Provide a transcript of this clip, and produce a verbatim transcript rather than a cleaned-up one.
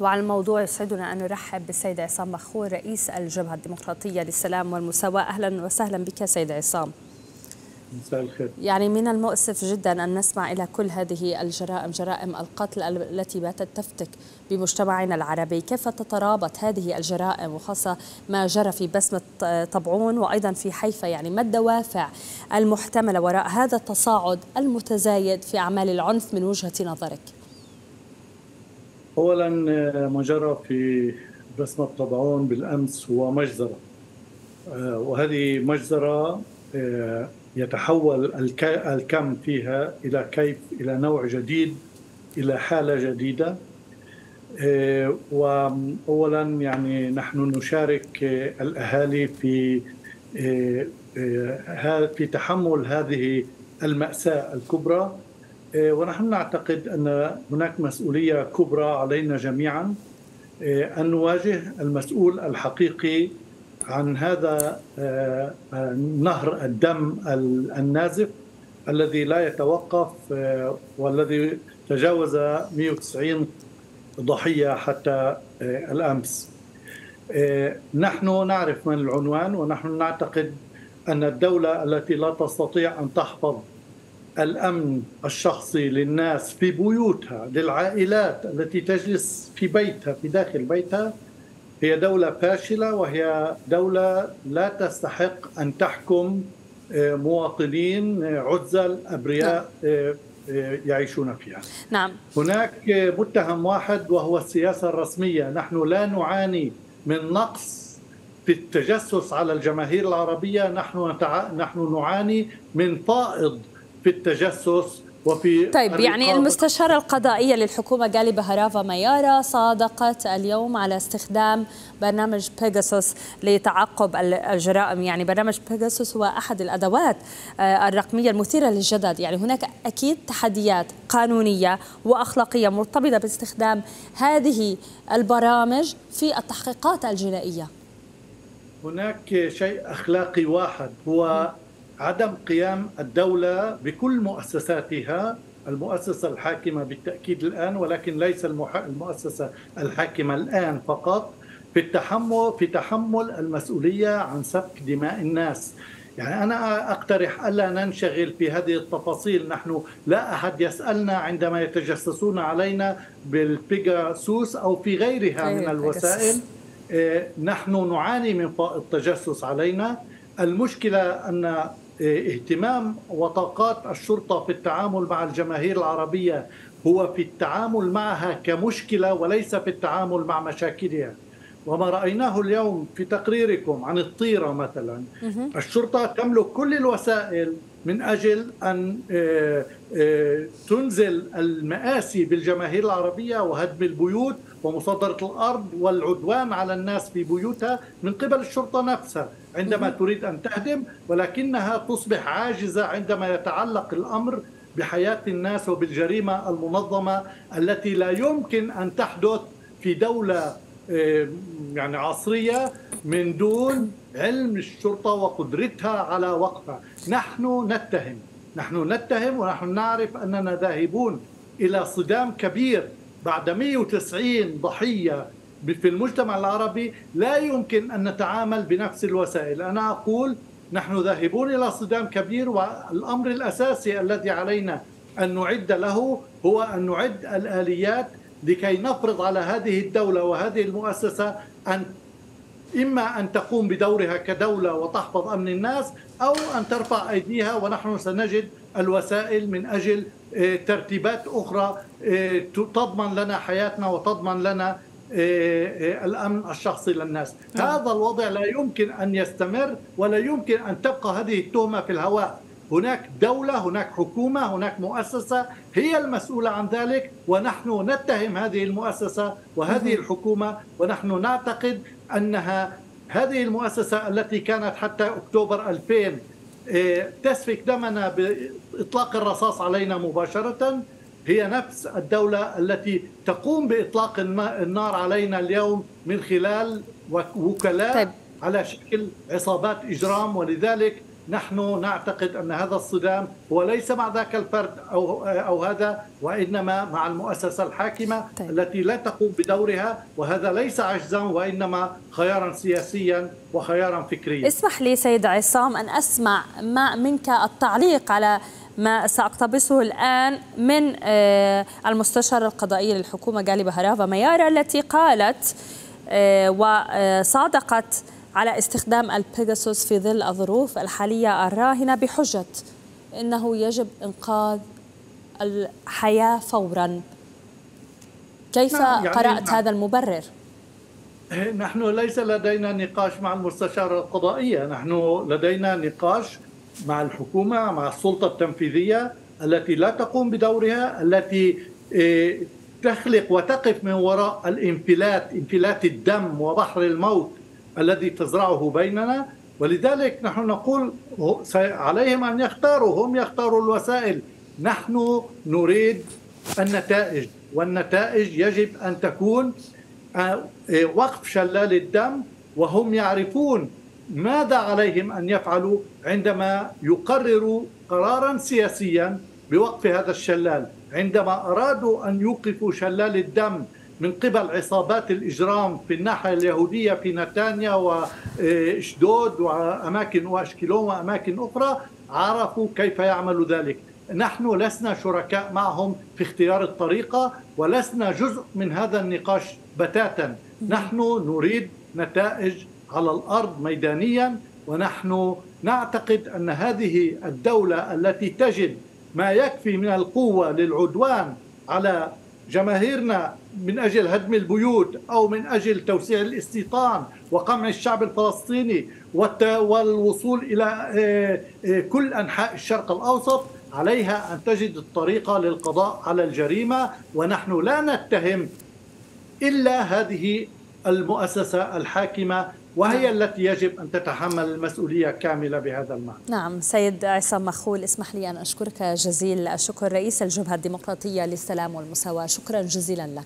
وعلى الموضوع يسعدنا أن نرحب بالسيد عصام مخور رئيس الجبهة الديمقراطية للسلام والمساواة. أهلا وسهلا بك سيد عصام. مساء الخير. يعني من المؤسف جدا أن نسمع إلى كل هذه الجرائم، جرائم القتل التي باتت تفتك بمجتمعنا العربي. كيف تترابط هذه الجرائم وخاصة ما جرى في بسمة طبعون وأيضا في حيفا؟ يعني ما الدوافع المحتملة وراء هذا التصاعد المتزايد في أعمال العنف من وجهة نظرك؟ أولا ما جرى في بسمة طبعون بالأمس هو مجزرة، وهذه مجزرة يتحول الكم فيها إلى كيف إلى نوع جديد، إلى حالة جديدة. وأولا يعني نحن نشارك الأهالي في في تحمل هذه المأساة الكبرى، ونحن نعتقد أن هناك مسؤولية كبرى علينا جميعا أن نواجه المسؤول الحقيقي عن هذا نهر الدم النازف الذي لا يتوقف والذي تجاوز مئة وتسعين ضحية حتى الأمس. نحن نعرف من العنوان، ونحن نعتقد أن الدولة التي لا تستطيع أن تحفظ الأمن الشخصي للناس في بيوتها، للعائلات التي تجلس في بيتها في داخل بيتها، هي دولة فاشلة، وهي دولة لا تستحق أن تحكم مواطنين عزل أبرياء يعيشون فيها. نعم. هناك متهم واحد وهو السياسة الرسمية. نحن لا نعاني من نقص في التجسس على الجماهير العربية، نحن نتع... نحن نعاني من فائض في التجسس وفي. طيب، يعني المستشارة القضائية للحكومة غالبة رافا ميارا صادقت اليوم على استخدام برنامج بيجاسوس لتعقب الجرائم. يعني برنامج بيجاسوس هو أحد الأدوات الرقمية المثيرة للجدل. يعني هناك أكيد تحديات قانونية وأخلاقية مرتبطة باستخدام هذه البرامج في التحقيقات الجنائية. هناك شيء أخلاقي واحد هو عدم قيام الدولة بكل مؤسساتها، المؤسسة الحاكمة بالتأكيد الآن، ولكن ليس المؤسسة الحاكمة الآن فقط، في التحمل في تحمل المسؤولية عن سفك دماء الناس. يعني أنا أقترح ألا ننشغل في هذه التفاصيل. نحن لا أحد يسألنا عندما يتجسسون علينا بالبيجاسوس أو في غيرها من الوسائل. نحن نعاني من فائض التجسس علينا. المشكلة أن اهتمام وطاقات الشرطة في التعامل مع الجماهير العربية هو في التعامل معها كمشكلة وليس في التعامل مع مشاكلها. وما رأيناه اليوم في تقريركم عن الطيرة مثلا، الشرطة تملك كل الوسائل من أجل أن تنزل المآسي بالجماهير العربية وهدم البيوت ومصادرة الأرض والعدوان على الناس في بيوتها من قبل الشرطة نفسها عندما تريد أن تهدم، ولكنها تصبح عاجزة عندما يتعلق الأمر بحياة الناس وبالجريمة المنظمة التي لا يمكن أن تحدث في دولة يعني عصرية من دون علم الشرطة وقدرتها على وقفها. نحن نتهم نحن نتهم ونحن نعرف أننا ذاهبون إلى صدام كبير بعد مئة وتسعين ضحية في المجتمع العربي. لا يمكن أن نتعامل بنفس الوسائل. أنا أقول نحن ذاهبون إلى صدام كبير، والأمر الأساسي الذي علينا أن نعد له هو أن نعد الآليات لكي نفرض على هذه الدولة وهذه المؤسسة أن إما أن تقوم بدورها كدولة وتحفظ أمن الناس، أو أن ترفع أيديها، ونحن سنجد الوسائل من أجل ترتيبات أخرى تضمن لنا حياتنا وتضمن لنا الأمن الشخصي للناس. هذا الوضع لا يمكن أن يستمر، ولا يمكن أن تبقى هذه التهمة في الهواء. هناك دولة، هناك حكومة، هناك مؤسسة هي المسؤولة عن ذلك، ونحن نتهم هذه المؤسسة وهذه الحكومة، ونحن نعتقد أنها هذه المؤسسة التي كانت حتى أكتوبر ألفين تسفك دمنا بإطلاق الرصاص علينا مباشرة، هي نفس الدولة التي تقوم بإطلاق النار علينا اليوم من خلال وكلاء على شكل عصابات إجرام. ولذلك نحن نعتقد أن هذا الصدام هو ليس مع ذاك الفرد أو, أو هذا، وإنما مع المؤسسة الحاكمة طيب. التي لا تقوم بدورها، وهذا ليس عجزا وإنما خيارا سياسيا وخيارا فكريا. اسمح لي سيد عصام أن أسمع ما منك التعليق على ما سأقتبسه الآن من المستشارة القضائية للحكومة جالبة رافا ميارا، التي قالت وصادقت على استخدام البيجاسوس في ظل الظروف الحالية الراهنة بحجة أنه يجب إنقاذ الحياة فورا. كيف يعني قرأت هذا المبرر؟ نحن ليس لدينا نقاش مع المستشارة القضائية، نحن لدينا نقاش مع الحكومة، مع السلطة التنفيذية التي لا تقوم بدورها، التي تخلق وتقف من وراء الانفلات، انفلات الدم وبحر الموت الذي تزرعه بيننا. ولذلك نحن نقول عليهم أن يختاروا، هم يختاروا الوسائل، نحن نريد النتائج، والنتائج يجب أن تكون وقف شلال الدم، وهم يعرفون ماذا عليهم أن يفعلوا عندما يقرروا قرارا سياسيا بوقف هذا الشلال. عندما أرادوا أن يوقفوا شلال الدم من قبل عصابات الإجرام في الناحية اليهودية في نتانيا واشدود وأماكن وأشكلون وأماكن أخرى، عرفوا كيف يعملوا ذلك. نحن لسنا شركاء معهم في اختيار الطريقة، ولسنا جزء من هذا النقاش بتاتا. نحن نريد نتائج على الأرض ميدانيا، ونحن نعتقد أن هذه الدولة التي تجد ما يكفي من القوة للعدوان على جماهيرنا من أجل هدم البيوت أو من أجل توسيع الاستيطان وقمع الشعب الفلسطيني والوصول إلى كل أنحاء الشرق الأوسط، عليها أن تجد الطريقة للقضاء على الجريمة. ونحن لا نتهم إلا هذه المؤسسة الحاكمة، وهي نعم. التي يجب أن تتحمل المسؤولية كاملة بهذا المعنى. نعم سيد عصام مخور، اسمح لي أن أشكرك جزيل الشكر، رئيس الجبهة الديمقراطية للسلام والمساواة، شكرا جزيلا لك.